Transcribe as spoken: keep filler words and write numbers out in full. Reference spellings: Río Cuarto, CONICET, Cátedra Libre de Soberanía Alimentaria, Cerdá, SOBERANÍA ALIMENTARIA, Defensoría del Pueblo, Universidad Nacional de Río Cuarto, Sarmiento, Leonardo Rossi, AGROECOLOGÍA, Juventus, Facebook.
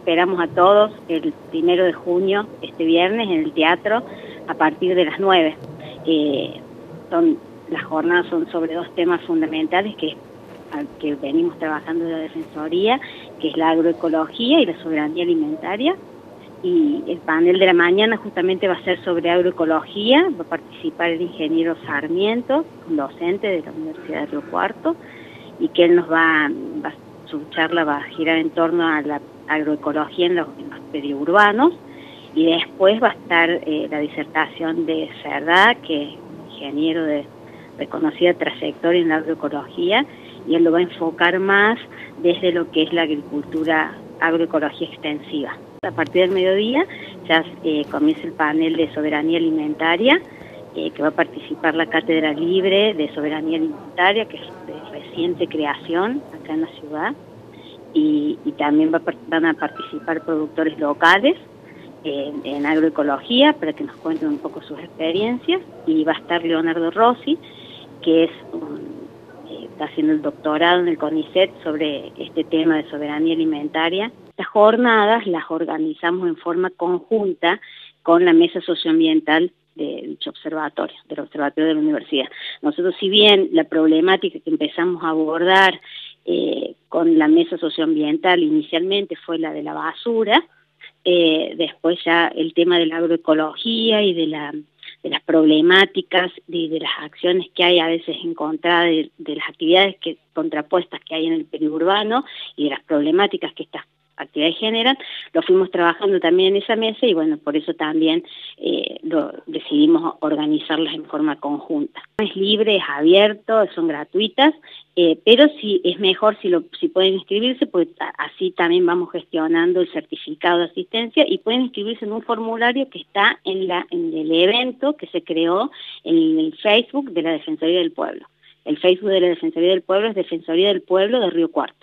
esperamos a todos el primero de junio, este viernes, en el teatro, a partir de las nueve. Eh, son, las jornadas son sobre dos temas fundamentales que, que venimos trabajando en la Defensoría, que es la agroecología y la soberanía alimentaria. Y el panel de la mañana justamente va a ser sobre agroecología, va a participar el ingeniero Sarmiento, un docente de la Universidad de Río Cuarto, y que él nos va, va su charla va a girar en torno a la agroecología en los, en los periurbanos, y después va a estar eh, la disertación de Cerdá, que es un ingeniero de reconocida trayectoria en la agroecología, y él lo va a enfocar más desde lo que es la agricultura, agroecología extensiva. A partir del mediodía ya eh, comienza el panel de soberanía alimentaria, eh, que va a participar la Cátedra Libre de Soberanía Alimentaria, que es de reciente creación acá en la ciudad, y, y también va, van a participar productores locales eh, en agroecología para que nos cuenten un poco sus experiencias, y va a estar Leonardo Rossi, que es un, eh, está haciendo el doctorado en el CONICET sobre este tema de soberanía alimentaria. Estas jornadas las organizamos en forma conjunta con la mesa socioambiental de dicho observatorio, del observatorio de la universidad. Nosotros, si bien la problemática que empezamos a abordar eh, con la mesa socioambiental inicialmente fue la de la basura, eh, después ya el tema de la agroecología y de, la, de las problemáticas y de las acciones que hay a veces en contra de, de las actividades que, contrapuestas que hay en el periurbano y de las problemáticas que estas actividades generan, lo fuimos trabajando también en esa mesa y bueno, por eso también eh, lo decidimos organizarlas en forma conjunta. Es libre, es abierto, son gratuitas, eh, pero sí es mejor si, lo, si pueden inscribirse, pues así también vamos gestionando el certificado de asistencia, y pueden inscribirse en un formulario que está en, la, en el evento que se creó en el Facebook de la Defensoría del Pueblo. El Facebook de la Defensoría del Pueblo es Defensoría del Pueblo de Río Cuarto.